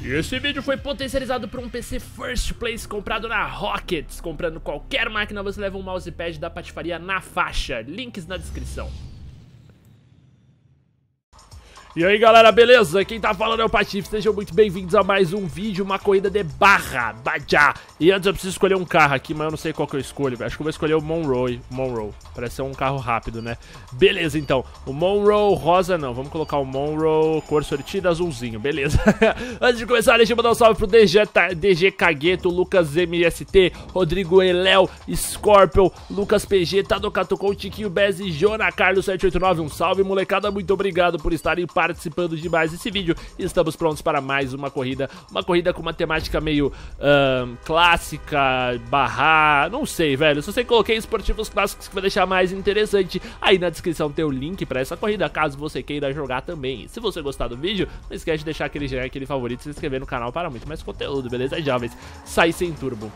E esse vídeo foi potencializado por um PC First Place comprado na Rockets. Comprando qualquer máquina, você leva um mousepad da Patifaria na faixa. Links na descrição. E aí galera, beleza? Quem tá falando é o Patife, sejam muito bem-vindos a mais um vídeo, uma corrida de barra. E antes eu preciso escolher um carro aqui, mas eu não sei qual que eu escolho, acho que eu vou escolher o Monroe, parece ser um carro rápido, né? Beleza, então, o Monroe rosa não, vamos colocar o Monroe cor sortida azulzinho, beleza. Antes de começar, deixa eu mandar um salve pro DG Cagueto, Lucas MST, Rodrigo Eleo, Scorpion, Lucas PG, Tadocatocou, Tiquinho Beze, Jona Carlos 789, um salve molecada, muito obrigado por estarem participando de mais esse vídeo. Estamos prontos para mais uma corrida com uma temática meio clássica, barra, não sei, velho, só sei que coloquei esportivos clássicos que vai deixar mais interessante. Aí na descrição tem o link para essa corrida, caso você queira jogar também. Se você gostar do vídeo, não esquece de deixar aquele joinha, aquele favorito, se inscrever no canal para muito mais conteúdo, beleza, jovens? Saí sem turbo.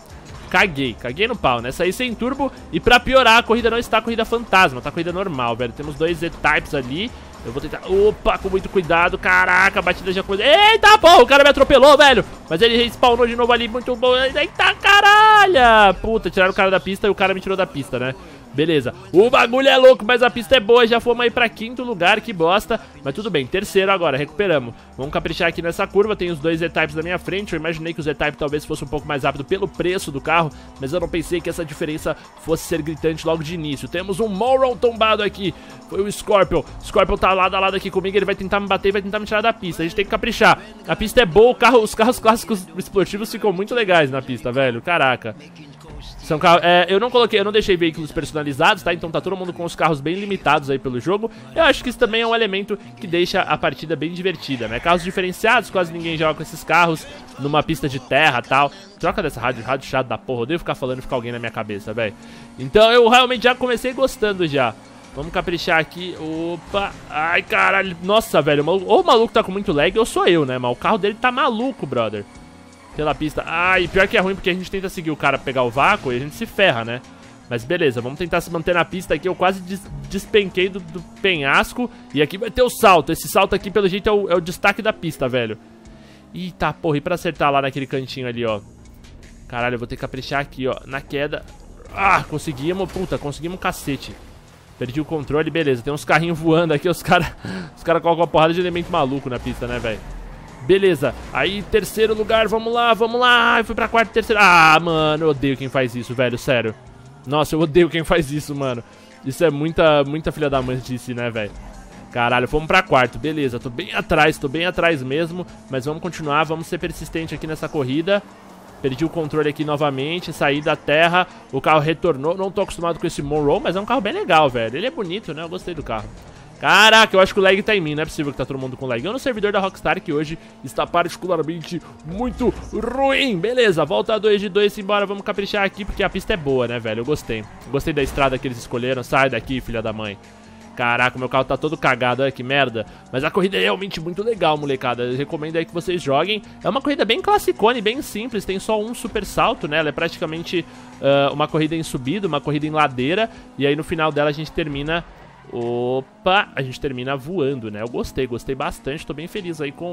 Caguei no pau, né? Saí sem turbo e pra piorar, a corrida não está a corrida fantasma, tá a corrida normal, velho. Temos dois Z-Types ali. Eu vou tentar... Opa, com muito cuidado. Caraca, a batida já começou. Eita, pô, o cara me atropelou, velho. Mas ele respawnou de novo ali, muito bom. Eita, caralho. Puta, tiraram o cara da pista e o cara me tirou da pista, né? Beleza. O bagulho é louco, mas a pista é boa. Já fomos aí pra quinto lugar, que bosta. Mas tudo bem, terceiro agora, recuperamos. Vamos caprichar aqui nessa curva, tem os dois Z-Types na minha frente. Eu imaginei que o Z-Type talvez fosse um pouco mais rápido pelo preço do carro, mas eu não pensei que essa diferença fosse ser gritante logo de início. Temos um Monroe tombado aqui. Foi o Scorpion. Scorpion tá lado a lado aqui comigo, ele vai tentar me bater e vai tentar me tirar da pista. A gente tem que caprichar. A pista é boa, o carro, os carros clássicos esportivos ficam muito legais na pista, velho. Caraca. São carros, eu não deixei veículos personalizados, tá? Então tá todo mundo com os carros bem limitados aí pelo jogo. Eu acho que isso também é um elemento que deixa a partida bem divertida, né? Carros diferenciados, quase ninguém joga com esses carros numa pista de terra e tal. Troca dessa rádio chato da porra, eu odeio ficar falando e ficar alguém na minha cabeça, velho. Então eu realmente já comecei gostando já. Vamos caprichar aqui, opa. Ai, caralho, nossa, velho, ou o maluco tá com muito lag ou sou eu, né? Mas o carro dele tá maluco, brother. Pela pista, ai, pior que é ruim porque a gente tenta seguir o cara pra pegar o vácuo e a gente se ferra, né? Mas beleza, vamos tentar se manter na pista aqui. Eu quase despenquei do penhasco. E aqui vai ter o salto. Esse salto aqui, pelo jeito, é o destaque da pista, velho. Eita, porra, e pra acertar lá naquele cantinho ali, ó. Caralho, eu vou ter que caprichar aqui, ó. Na queda. Ah, conseguimos, puta, conseguimos um cacete. Perdi o controle, beleza. Tem uns carrinhos voando aqui, os caras colocam uma porrada de elemento maluco na pista, né, velho? Beleza, aí terceiro lugar, vamos lá, eu fui pra quarto, terceiro. Ah, mano, eu odeio quem faz isso, velho, sério. Nossa, eu odeio quem faz isso, mano. Isso é muita filha da mãe disse, né, velho. Caralho, fomos pra quarto, beleza, tô bem atrás mesmo. Mas vamos continuar, vamos ser persistente aqui nessa corrida. Perdi o controle aqui novamente, saí da terra, o carro retornou. Não tô acostumado com esse Monroe, mas é um carro bem legal, velho. Ele é bonito, né, eu gostei do carro. Caraca, eu acho que o lag tá em mim, não é possível que tá todo mundo com lag. Eu no servidor da Rockstar, que hoje está particularmente muito ruim. Beleza, volta 2 de 2, embora, vamos caprichar aqui, porque a pista é boa, né, velho? Eu gostei. Gostei da estrada que eles escolheram. Sai daqui, filha da mãe. Caraca, meu carro tá todo cagado, olha que merda. Mas a corrida é realmente muito legal, molecada. Eu recomendo aí que vocês joguem. É uma corrida bem classicona e bem simples. Tem só um super salto, né? Ela é praticamente uma corrida em subida, uma corrida em ladeira. E aí no final dela a gente termina... Opa, a gente termina voando, né? Eu gostei bastante, tô bem feliz aí com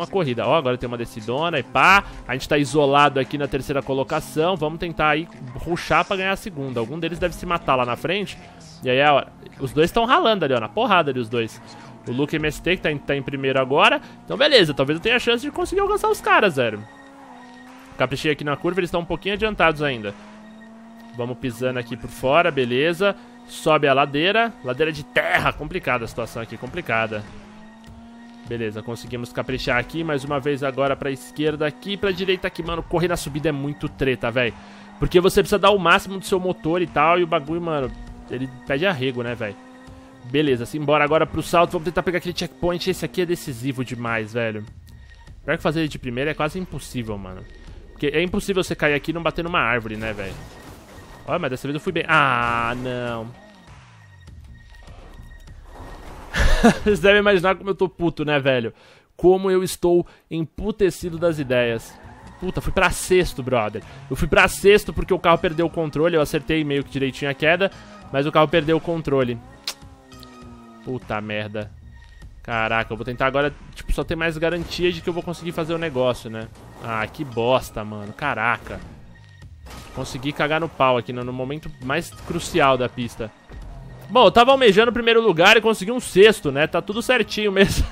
a corrida. Ó, agora tem uma descidona e pá. A gente tá isolado aqui na terceira colocação. Vamos tentar aí rushar pra ganhar a segunda. Algum deles deve se matar lá na frente. E aí, ó, os dois estão ralando ali, ó, na porrada ali os dois. O Lucas MST que tá em primeiro agora. Então beleza, talvez eu tenha a chance de conseguir alcançar os caras, velho. Caprichei aqui na curva, eles estão um pouquinho adiantados ainda. Vamos pisando aqui por fora, beleza. Sobe a ladeira, ladeira de terra, complicada a situação aqui, complicada. Beleza, conseguimos caprichar aqui, mais uma vez agora pra esquerda aqui, pra direita aqui, mano, correr na subida é muito treta, velho. Porque você precisa dar o máximo do seu motor e tal, e o bagulho, mano, ele pede arrego, né, velho. Beleza, simbora agora pro salto, vamos tentar pegar aquele checkpoint, esse aqui é decisivo demais, velho. Pior que fazer ele de primeira é quase impossível, mano. Porque é impossível você cair aqui e não bater numa árvore, né, velho. Olha, mas dessa vez eu fui bem... Ah, não. Vocês devem imaginar como eu tô puto, né, velho? Como eu estou emputecido das ideias. Puta, fui pra sexto, brother. Eu fui pra sexto porque o carro perdeu o controle. Eu acertei meio que direitinho a queda, mas o carro perdeu o controle. Puta merda. Caraca, eu vou tentar agora, tipo, só ter mais garantia de que eu vou conseguir fazer o negócio, né? Ah, que bosta, mano. Caraca. Consegui cagar no pau aqui, no momento mais crucial da pista. Bom, eu tava almejando o primeiro lugar e consegui um sexto, né? Tá tudo certinho mesmo.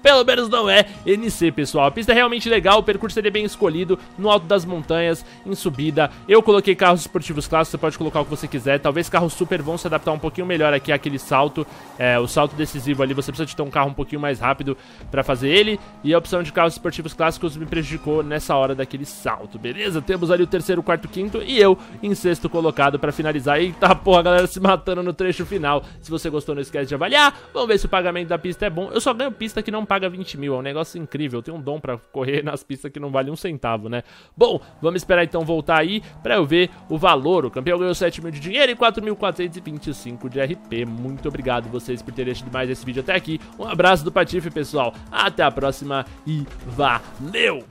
Pelo menos não é NC, pessoal. A pista é realmente legal, o percurso seria bem escolhido. No alto das montanhas, em subida. Eu coloquei carros esportivos clássicos, você pode colocar o que você quiser. Talvez carros super vão se adaptar um pouquinho melhor aqui àquele salto. É, o salto decisivo ali, você precisa de ter um carro um pouquinho mais rápido pra fazer ele. E a opção de carros esportivos clássicos me prejudicou nessa hora daquele salto, beleza? Temos ali o terceiro, quarto, quinto e eu em sexto colocado pra finalizar. Eita porra, a galera se matando no trecho final. Se você gostou, não esquece de avaliar. Vamos ver se o pagamento da pista é bom. Eu só ganho pista que não paga 20 mil, é um negócio incrível. Eu tenho um dom pra correr nas pistas que não vale um centavo, né? Bom, vamos esperar então voltar aí pra eu ver o valor. O campeão ganhou 7 mil de dinheiro e 4.425 de RP. Muito obrigado vocês por terem assistido mais esse vídeo até aqui. Um abraço do Patife, pessoal. Até a próxima e valeu!